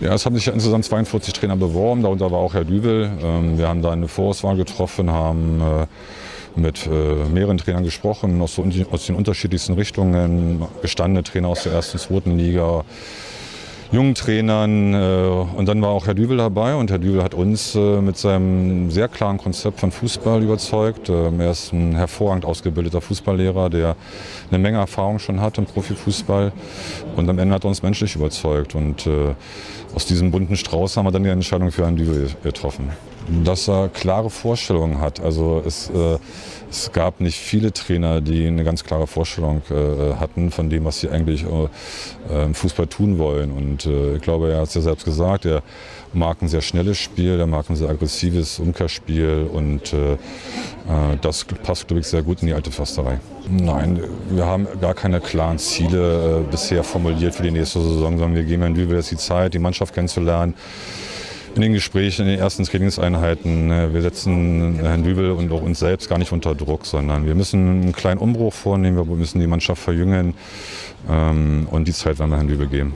Ja, es haben sich insgesamt 42 Trainer beworben, darunter war auch Herr Düwel. Wir haben da eine Vorauswahl getroffen, haben mit mehreren Trainern gesprochen, aus den unterschiedlichsten Richtungen, gestandene Trainer aus der 1. und 2. Liga, jungen Trainern, und dann war auch Herr Düwel dabei, und Herr Düwel hat uns mit seinem sehr klaren Konzept von Fußball überzeugt. Er ist ein hervorragend ausgebildeter Fußballlehrer, der eine Menge Erfahrung schon hat im Profifußball, und am Ende hat er uns menschlich überzeugt, und aus diesem bunten Strauß haben wir dann die Entscheidung für Herrn Düwel getroffen. Dass er klare Vorstellungen hat, also es gab nicht viele Trainer, die eine ganz klare Vorstellung hatten von dem, was sie eigentlich im Fußball tun wollen. Und ich glaube, er hat es ja selbst gesagt, er mag ein sehr schnelles Spiel, er mag ein sehr aggressives Umkehrspiel, und das passt, glaube ich, sehr gut in die alte Försterei. Nein, wir haben gar keine klaren Ziele bisher formuliert für die nächste Saison, sondern wir geben Herrn Düwel jetzt die Zeit, die Mannschaft kennenzulernen. In den Gesprächen, in den ersten Trainingseinheiten, wir setzen Herrn Düwel und auch uns selbst gar nicht unter Druck, sondern wir müssen einen kleinen Umbruch vornehmen, wir müssen die Mannschaft verjüngen, und die Zeit werden wir Herrn Düwel geben.